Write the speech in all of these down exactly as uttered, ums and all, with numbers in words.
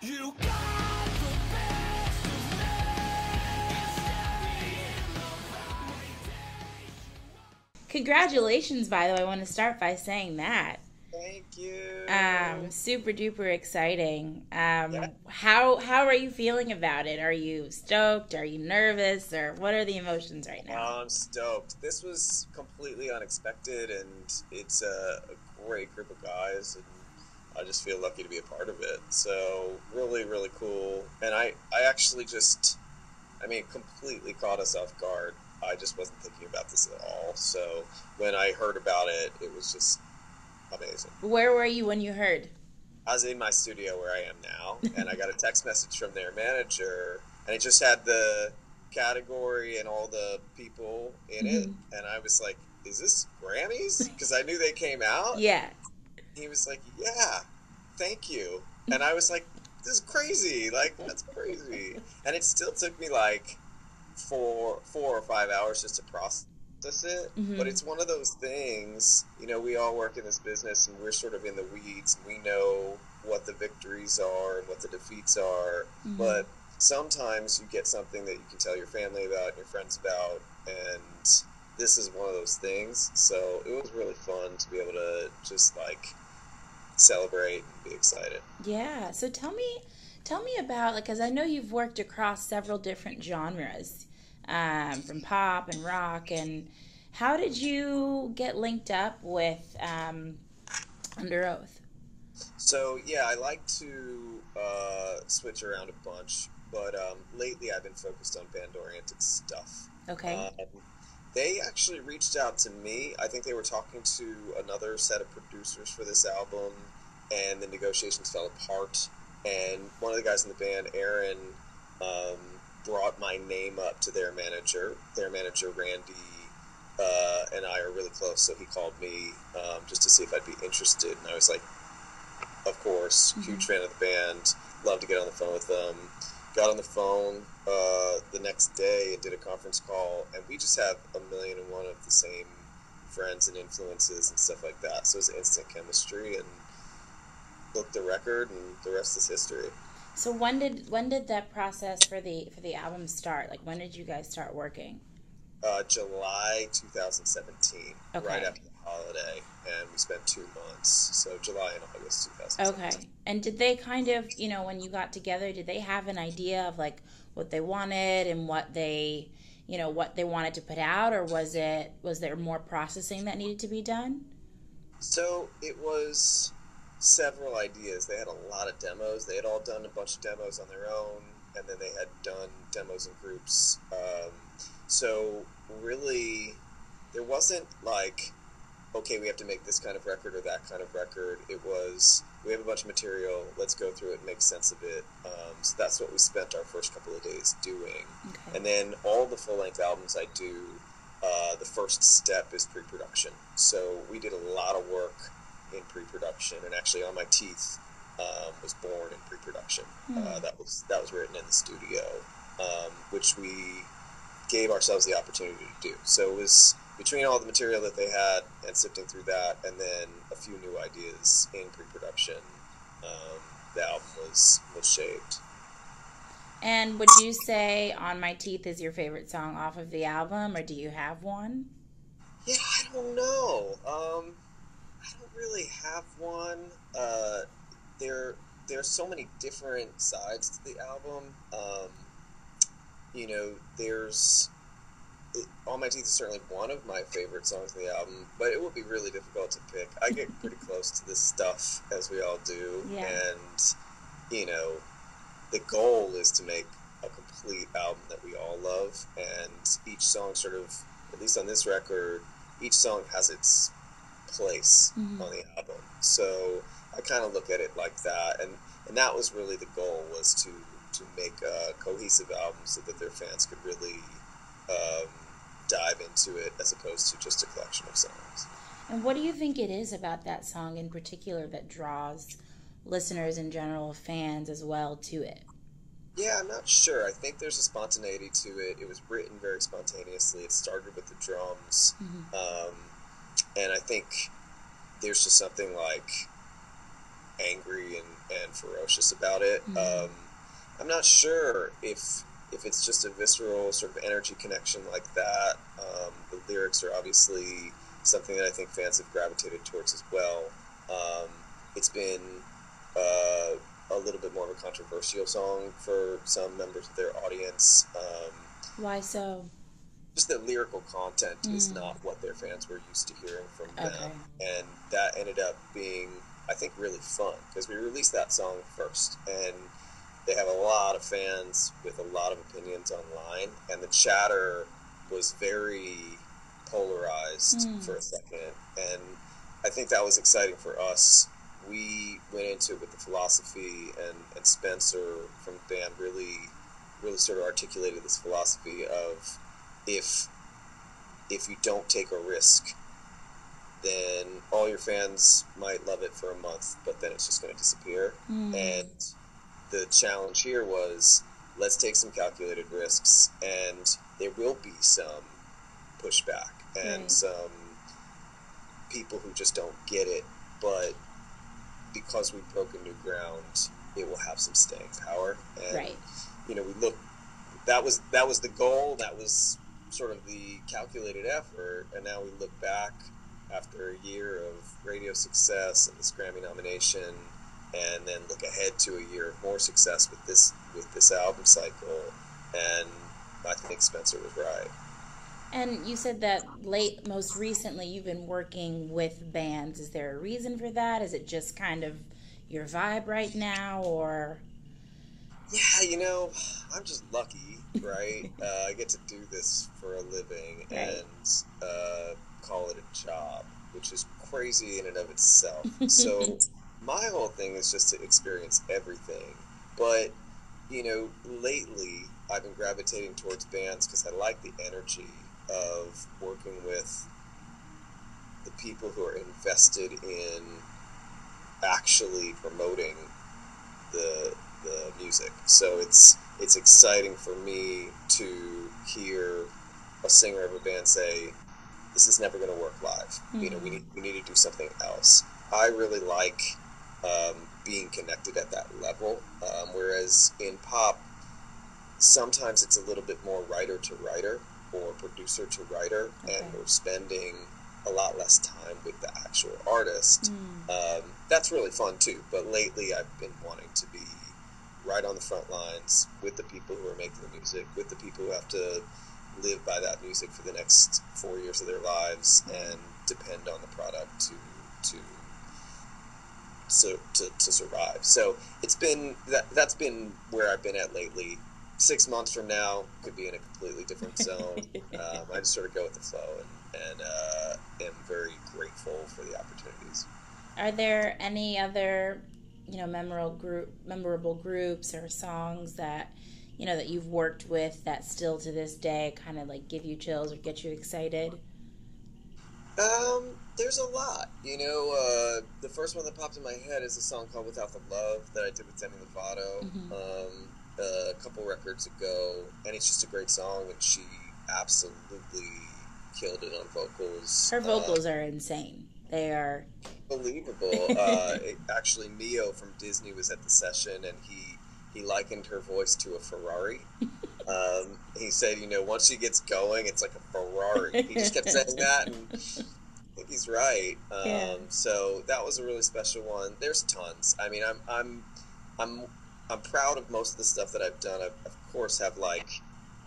You got the best of me. Congratulations, by the way. I want to start by saying that. Thank you. Um, super duper exciting. Um, yeah. How how are you feeling about it? Are you stoked? Are you nervous? Or what are the emotions right now? Oh, I'm stoked. This was completely unexpected, and it's a, a great group of guys, and I just feel lucky to be a part of it. So really, really cool. And I, I actually just, I mean, completely caught us off guard. I just wasn't thinking about this at all. So when I heard about it, it was just amazing. Where were you when you heard? I was in my studio where I am now, and I got a text message from their manager, and it just had the category and all the people in mm-hmm. it. And I was like, is this Grammys? Because I knew they came out. Yeah. He was like, yeah, thank you. And I was like, this is crazy. Like, that's crazy. And it still took me like four, four or five hours just to process it. Mm-hmm. But it's one of those things, you know, we all work in this business and we're sort of in the weeds. And we know what the victories are and what the defeats are. Mm-hmm. But sometimes you get something that you can tell your family about and your friends about. And this is one of those things. So it was really fun to be able to just like celebrate and be excited. Yeah. So tell me, tell me about, like, because I know you've worked across several different genres, um, from pop and rock, and how did you get linked up with um, Underoath? So yeah, I like to uh, switch around a bunch, but um, lately I've been focused on band-oriented stuff. Okay. Um, They actually reached out to me. I think they were talking to another set of producers for this album, and the negotiations fell apart. And one of the guys in the band, Aaron, um, brought my name up to their manager. Their manager, Randy, uh, and I are really close, so he called me um, just to see if I'd be interested. And I was like, of course, mm-hmm. huge fan of the band, love to get on the phone with them. Got on the phone uh, the next day and did a conference call, and we just have a million and one of the same friends and influences and stuff like that. So it's instant chemistry, and looked the record, and the rest is history. So when did when did that process for the for the album start? Like, when did you guys start working? Uh, July twenty seventeen, okay. Right after the holiday, and we spent two months, so July and August two thousand seventeen. Okay, and did they kind of, you know, when you got together, did they have an idea of, like, what they wanted and what they, you know, what they wanted to put out, or was it, was there more processing that needed to be done? So it was several ideas. They had a lot of demos. They had all done a bunch of demos on their own, and then they had done demos in groups, um... So really, there wasn't like, okay, we have to make this kind of record or that kind of record. It was, we have a bunch of material, let's go through it and make sense of it. Um, so that's what we spent our first couple of days doing. Okay. And then all the full-length albums I do, uh, the first step is pre-production. So we did a lot of work in pre-production, and actually On My Teeth um, was born in pre-production. Mm. Uh, that was, that was written in the studio, um, which we gave ourselves the opportunity to do. So it was between all the material that they had and sifting through that, and then a few new ideas in pre-production, um, the album was, was shaped. And would you say On My Teeth is your favorite song off of the album, or do you have one? Yeah, I don't know. Um, I don't really have one. Uh, there, there are so many different sides to the album. Um, You know, there's it, On My Teeth is certainly one of my favorite songs on the album, but it would be really difficult to pick. I get pretty close to this stuff, as we all do, yeah. And, you know, the goal is to make a complete album that we all love, and each song sort of, at least on this record, each song has its place mm-hmm. on the album. So I kind of look at it like that, and, and that was really the goal, was to to make a cohesive album so that their fans could really um, dive into it, as opposed to just a collection of songs. And what do you think it is about that song in particular that draws listeners in general, fans as well, to it? Yeah, I'm not sure. I think there's a spontaneity to it. It was written very spontaneously. It started with the drums. Mm-hmm. Um, and I think there's just something like angry and, and ferocious about it. Mm-hmm. Um, I'm not sure if if it's just a visceral sort of energy connection like that. Um, the lyrics are obviously something that I think fans have gravitated towards as well. Um, it's been uh, a little bit more of a controversial song for some members of their audience. Um, Why so? Just the lyrical content mm. is not what their fans were used to hearing from okay. them. And that ended up being, I think, really fun, because we released that song first, and they have a lot of fans with a lot of opinions online, and the chatter was very polarized mm. for a second, and I think that was exciting for us. We went into it with the philosophy, and, and Spencer from the band really, really sort of articulated this philosophy of if if you don't take a risk, then all your fans might love it for a month, but then it's just going to disappear. Mm. And the challenge here was, let's take some calculated risks, and there will be some pushback and right. some people who just don't get it, but because we've broken new ground, it will have some staying power. And, right. you know, we look, that was, that was the goal, that was sort of the calculated effort, and now we look back after a year of radio success and this Grammy nomination, and then look ahead to a year of more success with this with this album cycle, and I think Spencer was right. And you said that late, most recently, you've been working with bands. Is there a reason for that? Is it just kind of your vibe right now, or? Yeah, you know, I'm just lucky, right? uh, I get to do this for a living right. and uh, call it a job, which is crazy in and of itself. So my whole thing is just to experience everything. But, you know, lately I've been gravitating towards bands because I like the energy of working with the people who are invested in actually promoting the the music. So it's it's exciting for me to hear a singer of a band say, this is never going to work live. Mm-hmm. You know, we need, we need to do something else. I really like um, being connected at that level, um, whereas in pop, sometimes it's a little bit more writer to writer or producer to writer, okay. and we're spending a lot less time with the actual artist. Mm. Um, that's really fun too, but lately I've been wanting to be right on the front lines with the people who are making the music, with the people who have to live by that music for the next four years of their lives and depend on the product to to so to, to survive. So it's been that that's been where I've been at lately. Six months from now could be in a completely different zone. um, I just sort of go with the flow, and, and uh, am very grateful for the opportunities. Are there any other, you know, memorable group, memorable groups or songs that, you know, that you've worked with that still to this day kind of like give you chills or get you excited? Um, there's a lot, you know, uh, the first one that popped in my head is a song called Without the Love that I did with Demi Lovato mm-hmm. um, uh, a couple records ago, and it's just a great song, and she absolutely killed it on vocals. Her vocals uh, are insane. They are unbelievable. uh, it, actually, Neo from Disney was at the session, and he, he likened her voice to a Ferrari. Um, he said, you know, once she gets going, it's like a Ferrari. He just kept saying that, and I think he's right. Um, yeah. So that was a really special one. There's tons. I mean, I'm, I'm, I'm, I'm proud of most of the stuff that I've done. I, of course, have like,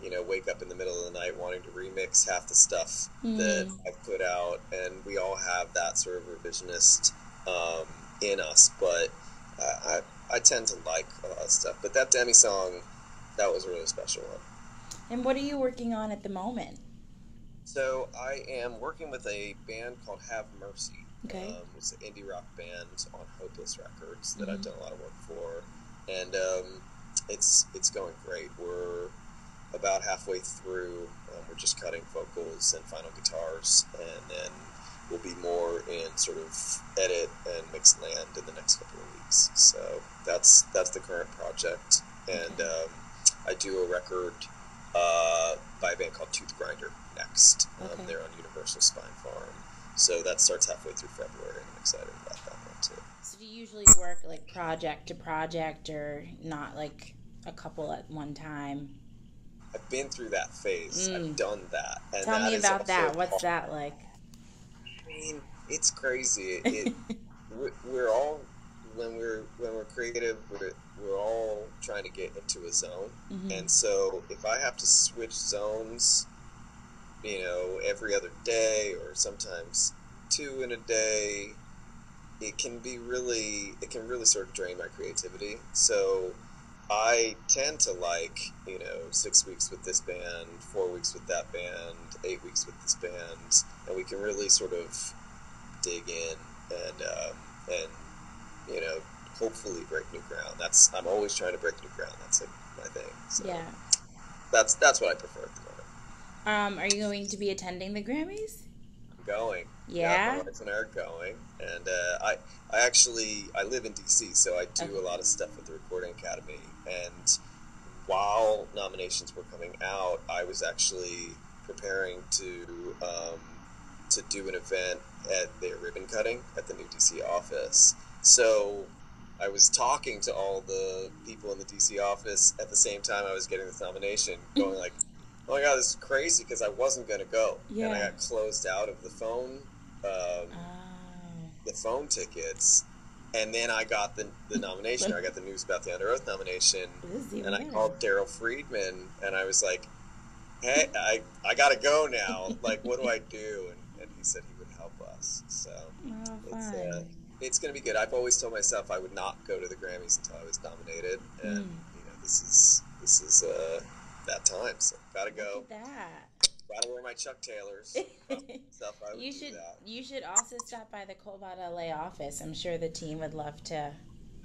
you know, wake up in the middle of the night wanting to remix half the stuff mm. that I've put out, and we all have that sort of revisionist um, in us. But uh, I, I tend to like a lot of stuff. But that Demi song, that was a really special one. And what are you working on at the moment? So I am working with a band called Have Mercy. Okay. Um, it's an indie rock band on Hopeless Records that mm-hmm. I've done a lot of work for. And um, it's it's going great. We're about halfway through. Um, we're just cutting vocals and final guitars. And then we'll be more in sort of edit and mix land in the next couple of weeks. So that's, that's the current project. And um, I do a record uh, by a band called Tooth Grinder next. Um, okay. They're on Universal Spine Farm. So that starts halfway through February, and I'm excited about that one. to. So do you usually work like project to project, or not like a couple at one time? I've been through that phase. Mm. I've done that. And Tell that me about that. What's awful. that like? I mean, it's crazy. It, it, we're all, when we're when we're creative, we're, we're all trying to get into a zone. Mm-hmm. And so if I have to switch zones, you know, every other day or sometimes two in a day, it can be really, it can really sort of drain my creativity. So I tend to like, you know, six weeks with this band, four weeks with that band, eight weeks with this band, and we can really sort of dig in and, um, and you know, hopefully break new ground. That's, I'm always trying to break new ground. That's like my thing. So yeah. That's, that's what I prefer at the moment. Um, are you going to be attending the Grammys? I'm going. Yeah. yeah my wife and I are going. And uh, I, I actually, I live in D C, so I do okay. a lot of stuff with the Recording Academy. And while nominations were coming out, I was actually preparing to um, to do an event at their ribbon cutting at the new D C office. So I was talking to all the people in the D C office at the same time I was getting this nomination, going like, oh my God, this is crazy, because I wasn't going to go. Yeah. And I got closed out of the phone um, oh. the phone tickets. And then I got the, the nomination. I got the news about the Underoath nomination. And weird. I called Daryl Friedman, and I was like, hey, I, I got to go now. Like, what do I do? And, and he said he would help us. So oh, it's, uh, it's going to be good. I've always told myself I would not go to the Grammys until I was nominated. And, mm. you know, this is, this is uh, that time. So gotta go. Look at that. Gotta wear my Chuck Taylors. Stuff. I would you should. Do that. You should also stop by the Kobalt L A office. I'm sure the team would love to.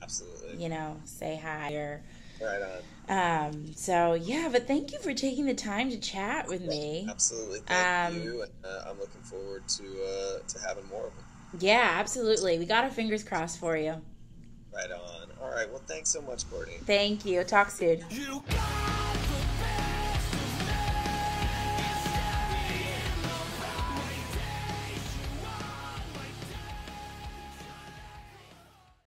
Absolutely. You know, say hi or. Right on. Um. So yeah, but thank you for taking the time to chat with me. Absolutely. Thank um, you. And, uh, I'm looking forward to uh, to having more of them. Yeah, absolutely. We got our fingers crossed for you. Right on. All right. Well, thanks so much, Courtney. Thank you. Talk soon. You